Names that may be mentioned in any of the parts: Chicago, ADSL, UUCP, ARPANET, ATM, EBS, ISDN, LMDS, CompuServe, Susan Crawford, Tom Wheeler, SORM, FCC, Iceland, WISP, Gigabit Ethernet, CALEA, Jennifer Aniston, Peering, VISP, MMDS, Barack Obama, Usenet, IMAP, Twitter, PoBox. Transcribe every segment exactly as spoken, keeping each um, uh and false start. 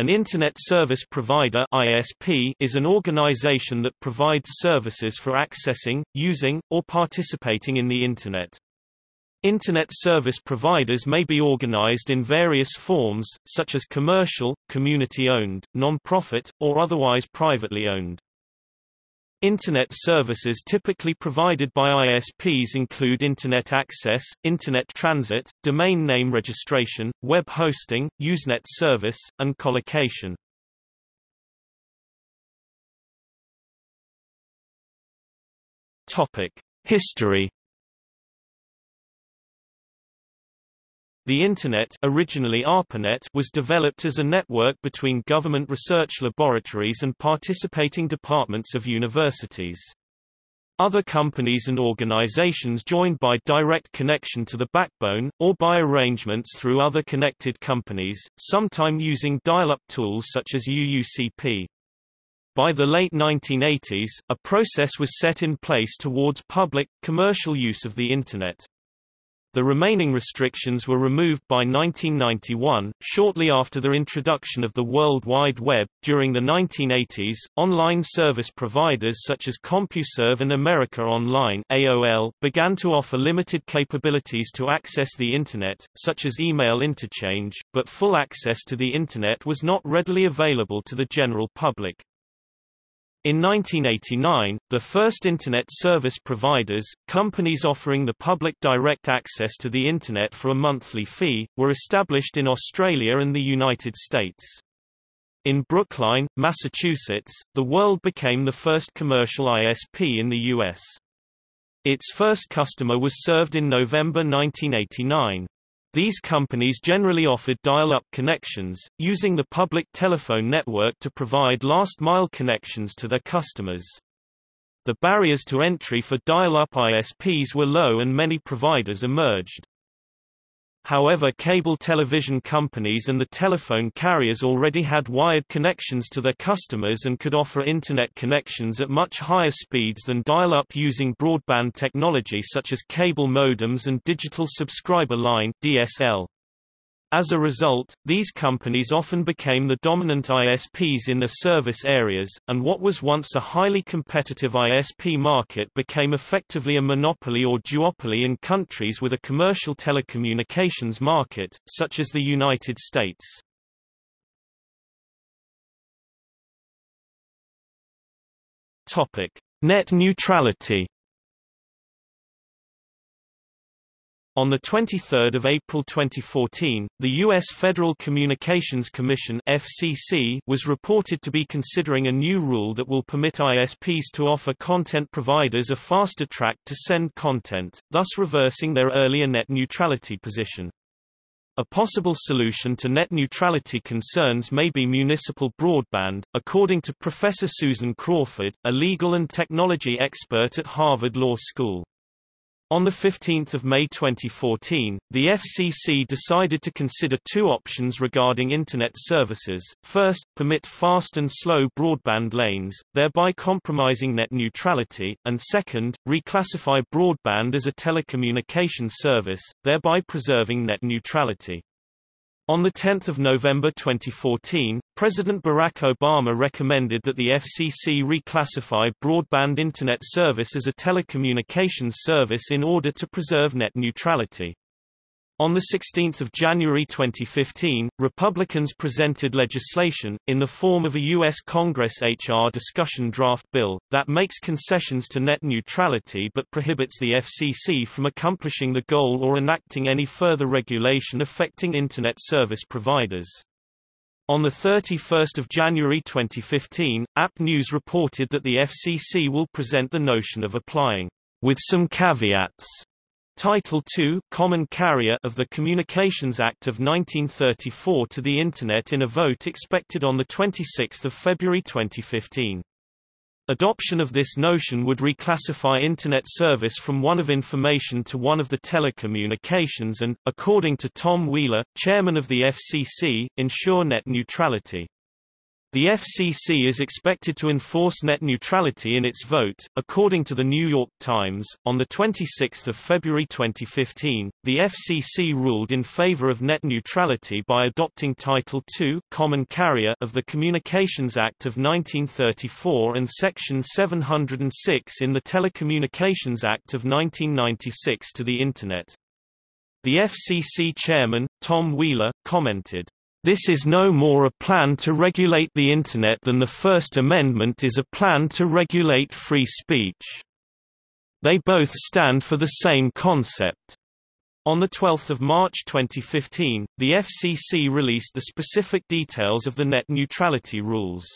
An Internet Service Provider (I S P) is an organization that provides services for accessing, using, or participating in the Internet. Internet service providers may be organized in various forms, such as commercial, community-owned, non-profit, or otherwise privately owned. Internet services typically provided by I S Ps include Internet access, Internet transit, domain name registration, web hosting, Usenet service, and collocation. History. The Internet, originally ARPANET, was developed as a network between government research laboratories and participating departments of universities. Other companies and organizations joined by direct connection to the backbone, or by arrangements through other connected companies, sometime using dial-up tools such as U U C P. By the late nineteen eighties, a process was set in place towards public, commercial use of the Internet. The remaining restrictions were removed by nineteen ninety-one, shortly after the introduction of the World Wide Web. During the nineteen eighties, online service providers such as CompuServe and America Online (A O L) began to offer limited capabilities to access the Internet, such as email interchange, but full access to the Internet was not readily available to the general public. In nineteen eighty-nine, the first Internet service providers, companies offering the public direct access to the Internet for a monthly fee, were established in Australia and the United States. In Brookline, Massachusetts, the World became the first commercial I S P in the U S. Its first customer was served in November nineteen eighty-nine. These companies generally offered dial-up connections, using the public telephone network to provide last-mile connections to their customers. The barriers to entry for dial-up I S Ps were low and many providers emerged. However, cable television companies and the telephone carriers already had wired connections to their customers and could offer Internet connections at much higher speeds than dial-up using broadband technology such as cable modems and digital subscriber line (D S L). As a result, these companies often became the dominant I S Ps in their service areas, and what was once a highly competitive I S P market became effectively a monopoly or duopoly in countries with a commercial telecommunications market, such as the United States. Topic: Net neutrality. On the twenty-third of April twenty fourteen, the U S Federal Communications Commission (F C C) was reported to be considering a new rule that will permit I S Ps to offer content providers a faster track to send content, thus reversing their earlier net neutrality position. A possible solution to net neutrality concerns may be municipal broadband, according to Professor Susan Crawford, a legal and technology expert at Harvard Law School. On the fifteenth of May twenty fourteen, the F C C decided to consider two options regarding Internet services. First, permit fast and slow broadband lanes, thereby compromising net neutrality, and second, reclassify broadband as a telecommunication service, thereby preserving net neutrality. On the tenth of November twenty fourteen, President Barack Obama recommended that the F C C reclassify broadband Internet service as a telecommunications service in order to preserve net neutrality. On the sixteenth of January twenty fifteen, Republicans presented legislation, in the form of a U S Congress H R discussion draft bill, that makes concessions to net neutrality but prohibits the F C C from accomplishing the goal or enacting any further regulation affecting Internet service providers. On the thirty-first of January twenty fifteen, A P News reported that the F C C will present the notion of applying, with some caveats, Title two, Common Carrier of the Communications Act of nineteen thirty-four to the Internet in a vote expected on the twenty-sixth of February twenty fifteen. Adoption of this notion would reclassify Internet service from one of information to one of the telecommunications and, according to Tom Wheeler, chairman of the F C C, ensure net neutrality. The F C C is expected to enforce net neutrality in its vote. According to the New York Times, on the twenty-sixth of February twenty fifteen, the F C C ruled in favor of net neutrality by adopting Title two, Common Carrier of the Communications Act of nineteen thirty-four and Section seven hundred six in the Telecommunications Act of nineteen ninety-six to the Internet. The F C C chairman, Tom Wheeler, commented, "This is no more a plan to regulate the Internet than the First Amendment is a plan to regulate free speech. They both stand for the same concept." On twelve March twenty fifteen, the F C C released the specific details of the net neutrality rules.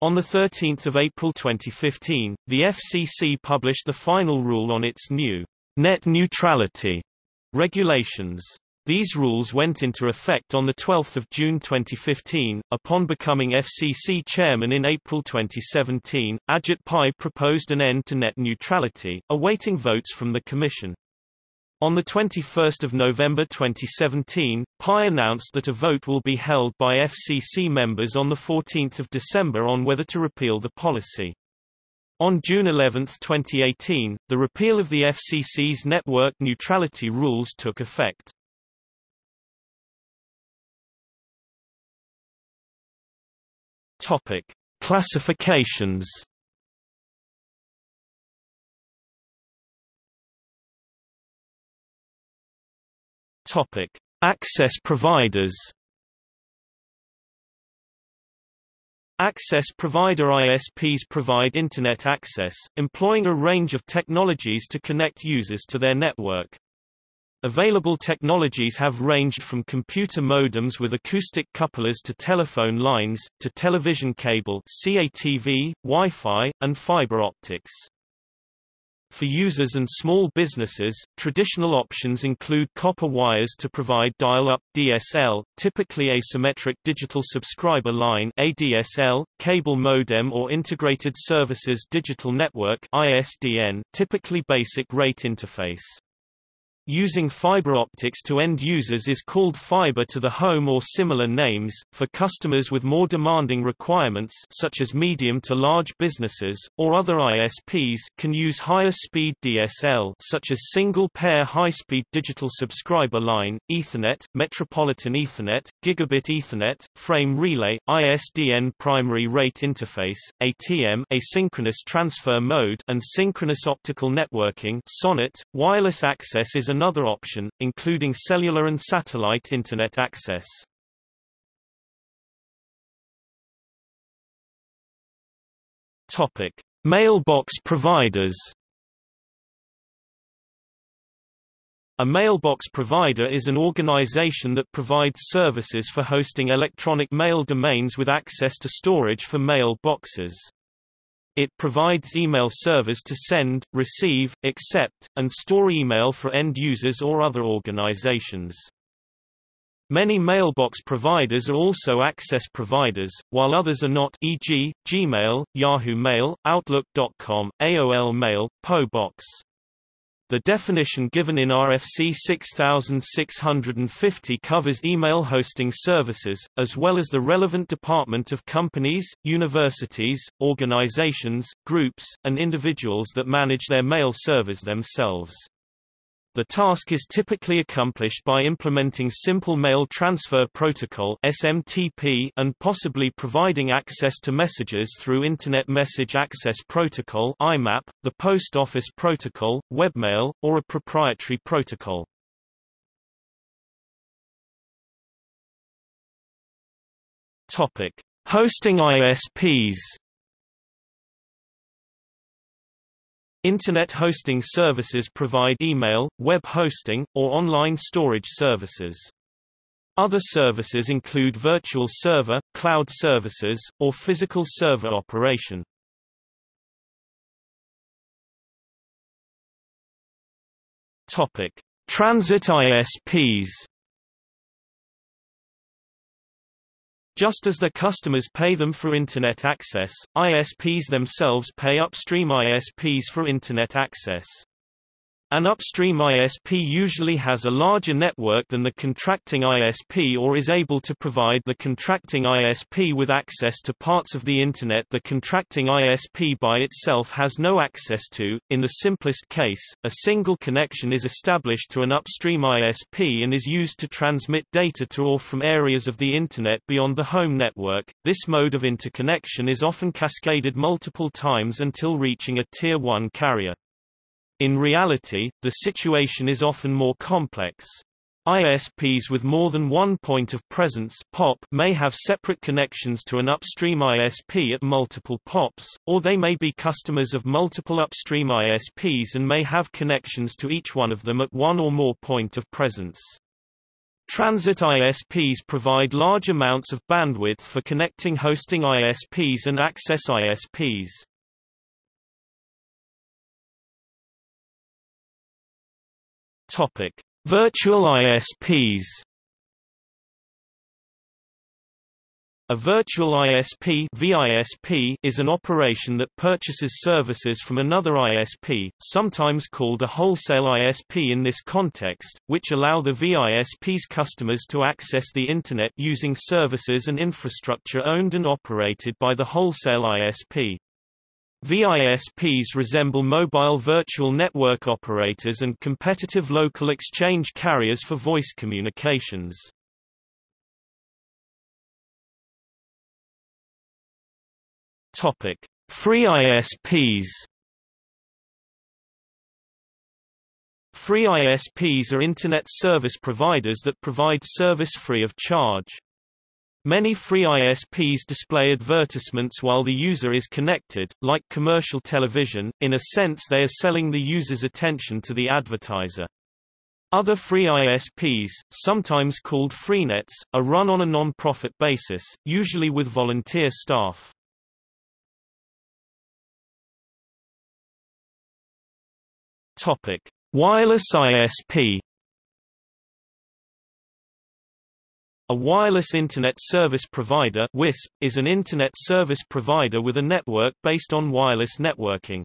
On thirteenth April twenty fifteen, the F C C published the final rule on its new net neutrality regulations. These rules went into effect on twelve June twenty fifteen. Upon becoming F C C chairman in April twenty seventeen, Ajit Pai proposed an end to net neutrality, awaiting votes from the Commission. On twenty-first of November twenty seventeen, Pai announced that a vote will be held by F C C members on fourteenth of December on whether to repeal the policy. On June eleventh twenty eighteen, the repeal of the F C C's network neutrality rules took effect. Topic: Classifications. Topic: Access providers. Access provider I S Ps provide Internet access, employing a range of technologies to connect users to their network. Available technologies have ranged from computer modems with acoustic couplers to telephone lines, to television cable C A T V, Wi-Fi, and fiber optics. For users and small businesses, traditional options include copper wires to provide dial-up D S L, typically asymmetric digital subscriber line A D S L, cable modem or integrated services digital network I S D N, typically basic rate interface. Using fiber optics to end users is called fiber to the home or similar names. For customers with more demanding requirements, such as medium to large businesses, or other I S Ps can use higher speed D S L, such as single pair high-speed digital subscriber line, Ethernet, Metropolitan Ethernet, Gigabit Ethernet, Frame Relay, I S D N primary rate interface, A T M asynchronous transfer mode, and synchronous optical networking SONET. Wireless access is another option, including cellular and satellite Internet access. Topic: Mailbox providers. A mailbox provider is an organization that provides services for hosting electronic mail domains with access to storage for mail boxes. It provides email servers to send, receive, accept, and store email for end users or other organizations. Many mailbox providers are also access providers, while others are not, for example, Gmail, Yahoo Mail, Outlook dot com, A O L Mail, PoBox. The definition given in R F C six six five zero covers email hosting services, as well as the relevant department of companies, universities, organizations, groups, and individuals that manage their mail servers themselves. The task is typically accomplished by implementing Simple Mail Transfer Protocol S M T P and possibly providing access to messages through Internet Message Access Protocol I M A P, the Post Office Protocol, Webmail, or a proprietary protocol. Topic: Hosting I S Ps. Internet hosting services provide email, web hosting, or online storage services. Other services include virtual server, cloud services, or physical server operation. Topic: Transit I S Ps. Just as their customers pay them for Internet access, I S Ps themselves pay upstream I S Ps for Internet access. An upstream I S P usually has a larger network than the contracting I S P or is able to provide the contracting I S P with access to parts of the Internet the contracting I S P by itself has no access to. In the simplest case, a single connection is established to an upstream I S P and is used to transmit data to or from areas of the Internet beyond the home network. This mode of interconnection is often cascaded multiple times until reaching a Tier one carrier. In reality, the situation is often more complex. I S Ps with more than one point of presence (P O P) may have separate connections to an upstream I S P at multiple P O Ps, or they may be customers of multiple upstream I S Ps and may have connections to each one of them at one or more point of presence. Transit I S Ps provide large amounts of bandwidth for connecting hosting I S Ps and access I S Ps. Topic: Virtual I S Ps. A virtual I S P (V I S P) is an operation that purchases services from another I S P, sometimes called a wholesale I S P in this context, which allow the V I S P's customers to access the Internet using services and infrastructure owned and operated by the wholesale I S P. V I S Ps resemble mobile virtual network operators and competitive local exchange carriers for voice communications. Topic: Free I S Ps. Free I S Ps are Internet service providers that provide service free of charge. Many free I S Ps display advertisements while the user is connected, like commercial television. In a sense, they are selling the user's attention to the advertiser. Other free I S Ps, sometimes called freenets, are run on a non-profit basis, usually with volunteer staff. Topic: Wireless I S P. A wireless Internet service provider (W I S P) is an Internet service provider with a network based on wireless networking.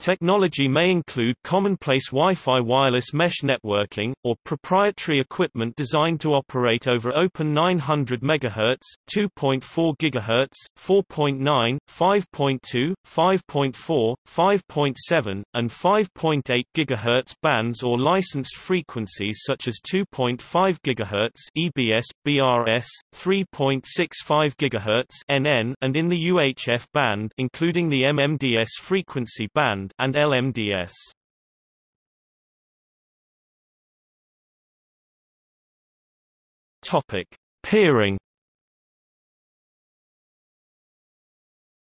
Technology may include commonplace Wi-Fi wireless mesh networking, or proprietary equipment designed to operate over open nine hundred megahertz, two point four gigahertz, four point nine, five point two, five point four, five point seven, and five point eight gigahertz bands or licensed frequencies such as two point five gigahertz (E B S, B R S), three point six five gigahertz (N N), and in the U H F band, including the M M D S frequency band, and L M D S. Topic: Peering.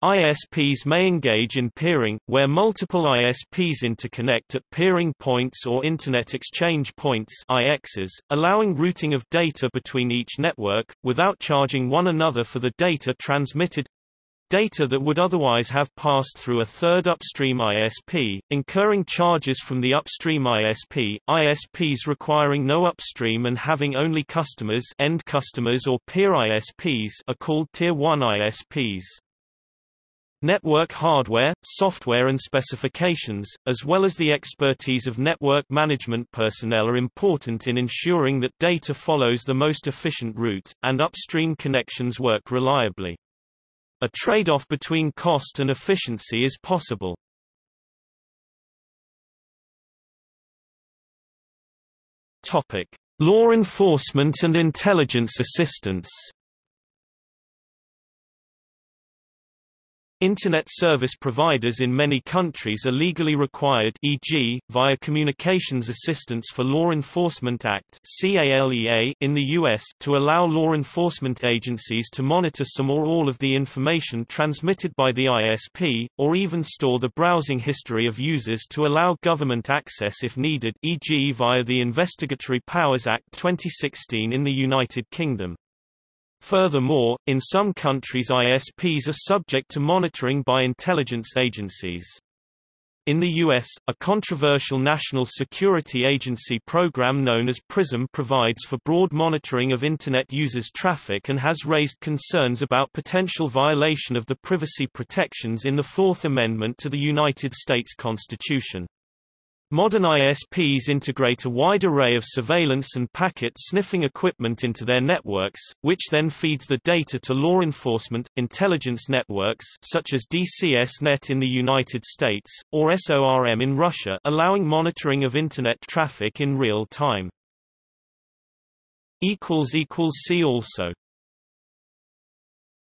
I S Ps may engage in peering, where multiple I S Ps interconnect at peering points or Internet Exchange Points I Xs, allowing routing of data between each network, without charging one another for the data transmitted. Data that would otherwise have passed through a third upstream I S P, incurring charges from the upstream I S P. I S Ps requiring no upstream and having only customers, end customers or peer I S Ps, are called Tier one I S Ps. Network hardware, software and specifications, as well as the expertise of network management personnel are important in ensuring that data follows the most efficient route, and upstream connections work reliably. A trade-off between cost and efficiency is possible. Topic: Law enforcement and intelligence assistance. Internet service providers in many countries are legally required, for example, via Communications Assistance for Law Enforcement Act (C A L E A) in the U S, to allow law enforcement agencies to monitor some or all of the information transmitted by the I S P, or even store the browsing history of users to allow government access if needed, for example, via the Investigatory Powers Act twenty sixteen in the United Kingdom. Furthermore, in some countries I S Ps are subject to monitoring by intelligence agencies. In the U S, a controversial national security agency program known as PRISM provides for broad monitoring of Internet users' traffic and has raised concerns about potential violation of the privacy protections in the Fourth Amendment to the United States Constitution. Modern I S Ps integrate a wide array of surveillance and packet-sniffing equipment into their networks, which then feeds the data to law enforcement, intelligence networks such as D C S Net in the United States, or SORM in Russia, allowing monitoring of Internet traffic in real time. See also